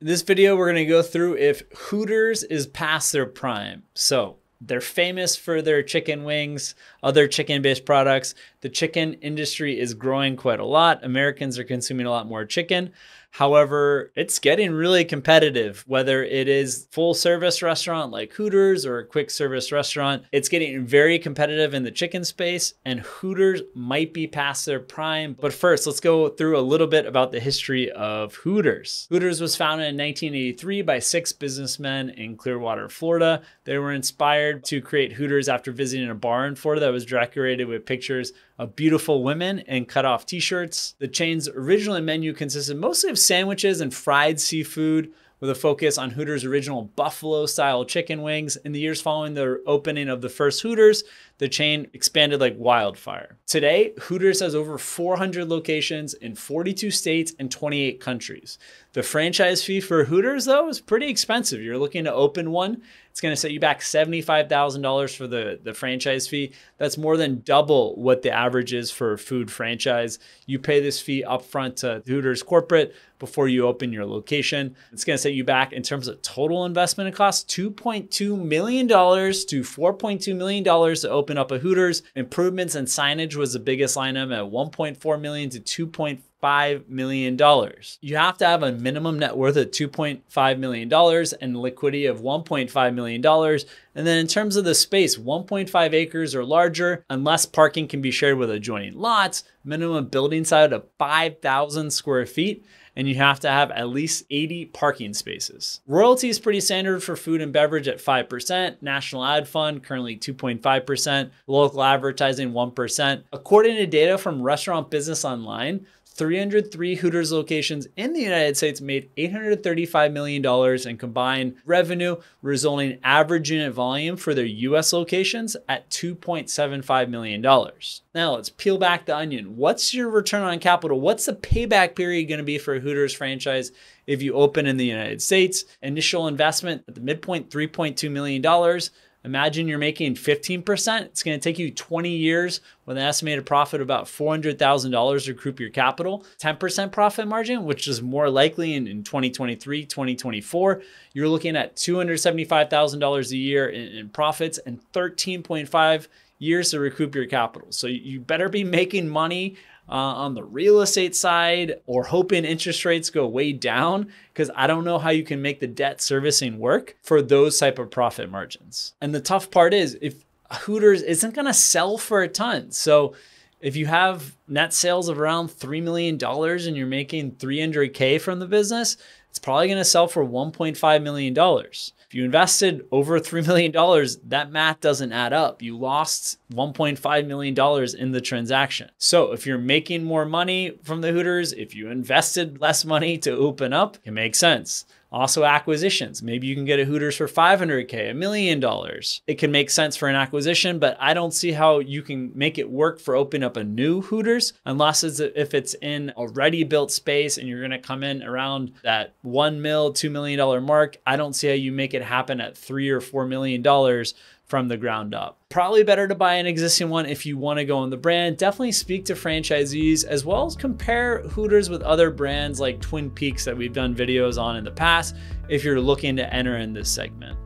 In this video, we're gonna go through if Hooters is past their prime. So they're famous for their chicken wings, other chicken-based products. The chicken industry is growing quite a lot. Americans are consuming a lot more chicken. However, it's getting really competitive, whether it is full service restaurant like Hooters or a quick service restaurant. It's getting very competitive in the chicken space, and Hooters might be past their prime. But first, let's go through a little bit about the history of Hooters. Hooters was founded in 1983 by 6 businessmen in Clearwater, Florida. They were inspired to create Hooters after visiting a bar in Florida that was decorated with pictures of beautiful women and cut-off t-shirts. The chain's original menu consisted mostly of sandwiches and fried seafood, with a focus on Hooters' original buffalo-style chicken wings. In the years following the opening of the first Hooters, the chain expanded like wildfire. Today, Hooters has over 400 locations in 42 states and 28 countries. The franchise fee for Hooters, though, is pretty expensive. You're looking to open one, it's gonna set you back $75,000 for the franchise fee. That's more than double what the average is for a food franchise. You pay this fee upfront to Hooters corporate before you open your location. It's gonna set you back in terms of total investment and cost, $2.2 million to $4.2 million to open up a Hooters. Improvements and signage was the biggest line item at $1.4 million to $2.5 million. You have to have a minimum net worth of $2.5 million and liquidity of $1.5 million. And then in terms of the space, 1.5 acres or larger, unless parking can be shared with adjoining lots, minimum building size of 5,000 square feet, and you have to have at least 80 parking spaces. Royalty is pretty standard for food and beverage at 5%, National Ad Fund currently 2.5%, local advertising 1%. According to data from Restaurant Business Online, 303 Hooters locations in the United States made $835 million in combined revenue, resulting in average unit volume for their US locations at $2.75 million. Now let's peel back the onion. What's your return on capital? What's the payback period gonna be for a Hooters franchise if you open in the United States? Initial investment at the midpoint, $3.2 million. Imagine you're making 15%. It's going to take you 20 years with an estimated profit of about $400,000 to recoup your capital. 10% profit margin, which is more likely in 2023, 2024. You're looking at $275,000 a year in profits and 13.5 years to recoup your capital. So you better be making money on the real estate side, or hoping interest rates go way down, because I don't know how you can make the debt servicing work for those type of profit margins. And the tough part is, if Hooters isn't gonna sell for a ton. So if you have net sales of around $3 million and you're making $300K from the business, it's probably gonna sell for $1.5 million. If you invested over $3 million, that math doesn't add up. You lost $1.5 million in the transaction. So if you're making more money from the Hooters, if you invested less money to open up, it makes sense. Also acquisitions. Maybe you can get a Hooters for $500K, $1 million. It can make sense for an acquisition, but I don't see how you can make it work for opening up a new Hooters, unless if it's in a ready built space and you're gonna come in around that $2 million mark. I don't see how you make it happen at $3 or $4 million from the ground up. Probably better to buy an existing one if you want to go on the brand. Definitely speak to franchisees, as well as compare Hooters with other brands like Twin Peaks that we've done videos on in the past if you're looking to enter in this segment.